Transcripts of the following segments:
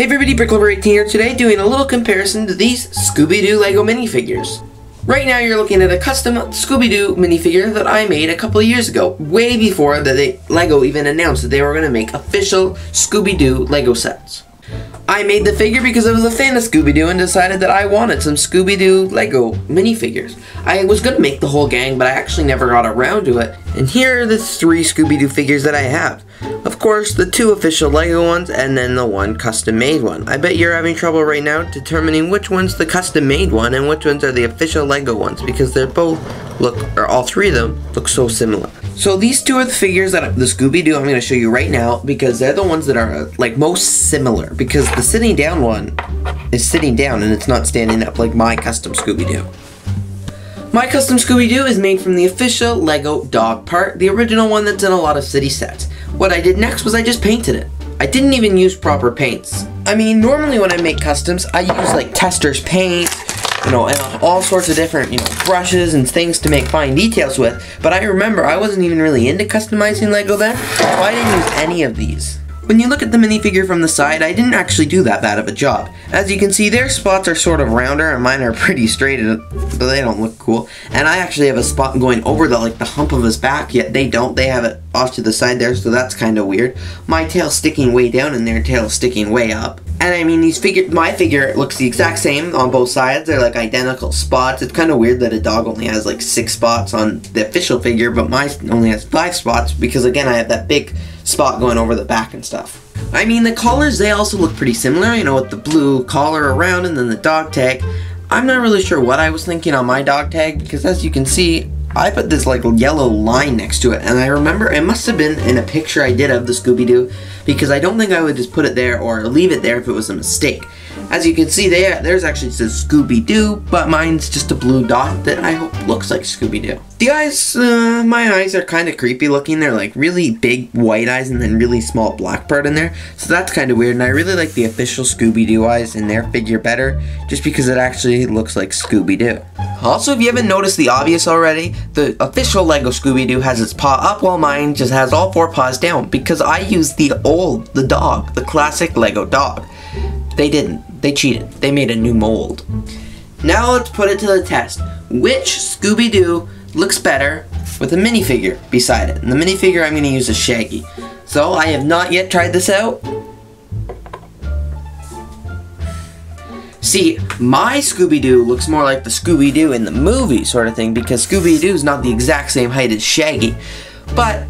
Hey everybody, BrickLover18 here today doing a little comparison to these Scooby-Doo LEGO minifigures. Right now you're looking at a custom Scooby-Doo minifigure that I made a couple of years ago, way before LEGO even announced that they were going to make official Scooby-Doo LEGO sets. I made the figure because I was a fan of Scooby-Doo and decided that I wanted some Scooby-Doo LEGO minifigures. I was going to make the whole gang, but I actually never got around to it. And here are the three Scooby-Doo figures that I have. Of course, the two official LEGO ones and then the one custom-made one. I bet you're having trouble right now determining which one's the custom-made one and which ones are the official LEGO ones, because they're both all three of them look so similar. So these two are the figures that the Scooby-Doo I'm going to show you right now, because they're the ones that are like most similar, because the sitting down one is sitting down and it's not standing up like my custom Scooby-Doo. My custom Scooby-Doo is made from the official LEGO dog part, the original one that's in a lot of city sets. What I did next was I just painted it. I didn't even use proper paints. I mean, normally when I make customs, I use like Testors paint, and all sorts of different, brushes and things to make fine details with, but I remember I wasn't even really into customizing LEGO then, so I didn't use any of these. When you look at the minifigure from the side, I didn't actually do that bad of a job. As you can see, their spots are sort of rounder, and mine are pretty straight, but they don't look cool. And I actually have a spot going over the hump of his back, yet they don't. They have it off to the side there, so that's kind of weird. My tail's sticking way down, and their tail's sticking way up. And I mean, my figure looks the exact same on both sides. They're like identical spots. It's kind of weird that a dog only has like 6 spots on the official figure, but mine only has 5 spots because, again, I have that big spot going over the back and stuff. I mean, the collars, they also look pretty similar, with the blue collar around and then the dog tag. I'm not really sure what I was thinking on my dog tag, because as you can see, I put this like yellow line next to it, and I remember it must have been in a picture I did of the Scooby-Doo, because I don't think I would just put it there or leave it there if it was a mistake. As you can see, there's actually says Scooby-Doo, but mine's just a blue dot that I hope looks like Scooby-Doo. The eyes, my eyes are kind of creepy looking. They're like really big white eyes and then really small black part in there, so that's kind of weird, and I really like the official Scooby-Doo eyes in their figure better, just because it actually looks like Scooby-Doo. Also, if you haven't noticed the obvious already, the official LEGO Scooby-Doo has its paw up while mine just has all 4 paws down, because I used the classic LEGO dog. They didn't. They cheated. They made a new mold. Now let's put it to the test. Which Scooby-Doo looks better with a minifigure beside it? And the minifigure I'm going to use is Shaggy. So I have not yet tried this out. See, my Scooby-Doo looks more like the Scooby-Doo in the movie sort of thing, because Scooby-Doo's not the exact same height as Shaggy. But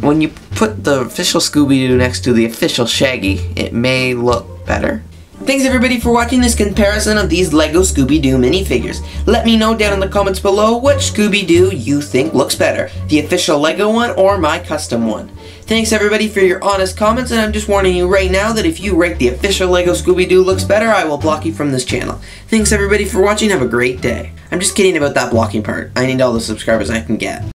when you put the official Scooby-Doo next to the official Shaggy, it may look better. Thanks everybody for watching this comparison of these LEGO Scooby-Doo minifigures. Let me know down in the comments below which Scooby-Doo you think looks better, the official LEGO one or my custom one. Thanks everybody for your honest comments, and I'm just warning you right now that if you rate the official LEGO Scooby-Doo looks better, I will block you from this channel. Thanks everybody for watching, have a great day. I'm just kidding about that blocking part. I need all the subscribers I can get.